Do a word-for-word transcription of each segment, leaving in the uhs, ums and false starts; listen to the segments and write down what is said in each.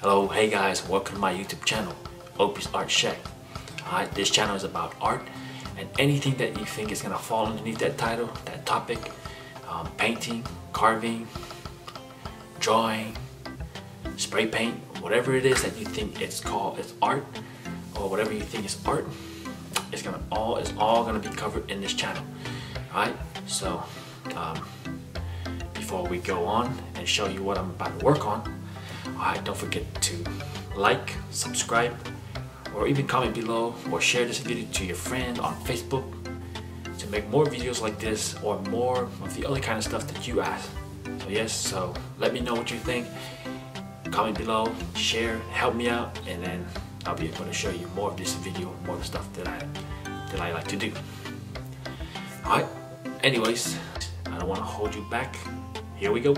Hello, hey guys, welcome to my YouTube channel, Opie's Art Shack. Alright, this channel is about art and anything that you think is gonna fall underneath that title, that topic, um, painting, carving, drawing, spray paint, whatever it is that you think it's called, it's art, or whatever you think is art, it's gonna all it's all gonna be covered in this channel. Alright, so um, before we go on and show you what I'm about to work on. Alright, don't forget to like, subscribe, or even comment below or share this video to your friend on Facebook to make more videos like this or more of the other kind of stuff that you ask. So yes, so let me know what you think. Comment below, share, help me out, and then I'll be able to show you more of this video, more of the stuff that I that I like to do. Alright, anyways, I don't want to hold you back. Here we go.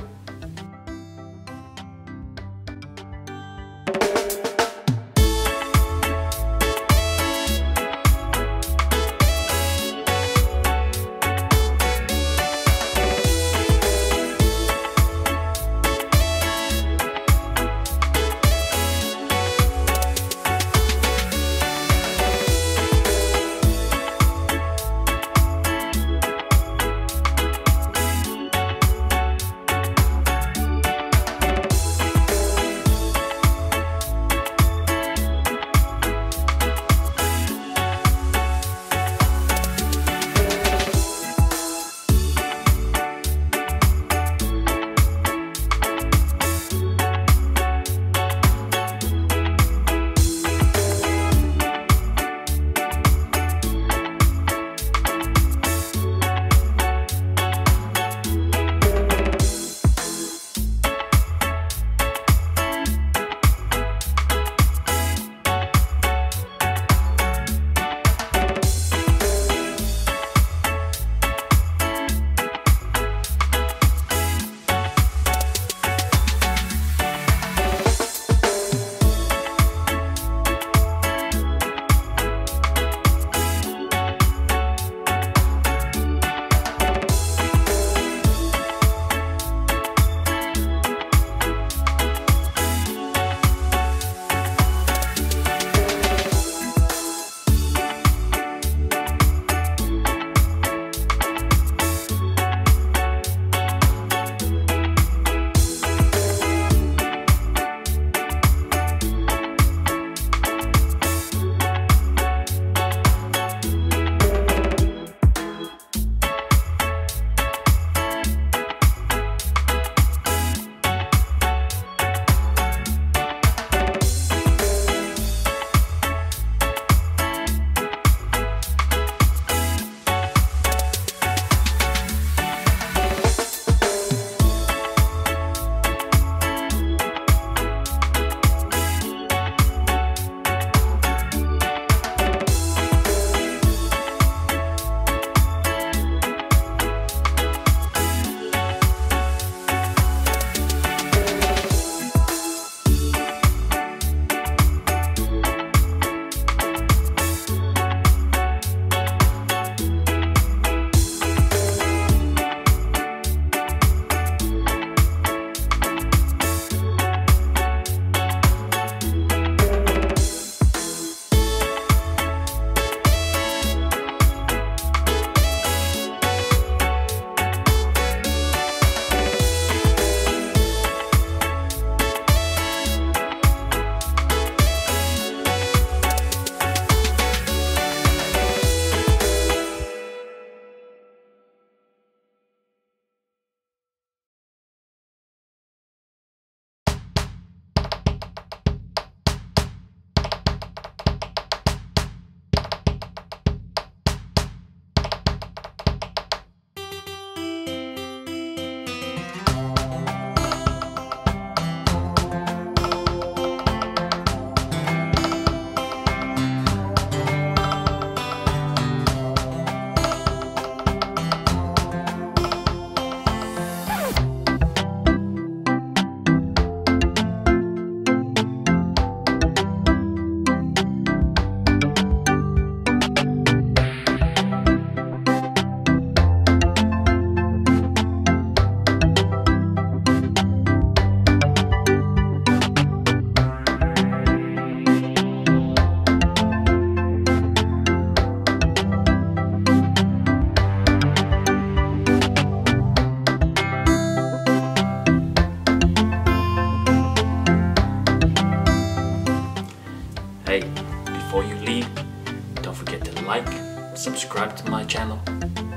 subscribe to my channel,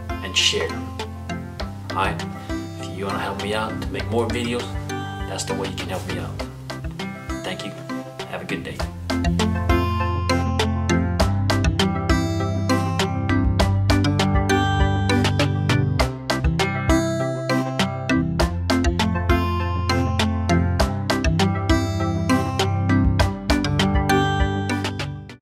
and share. Alright, if you want to help me out to make more videos, that's the way you can help me out. Thank you. Have a good day.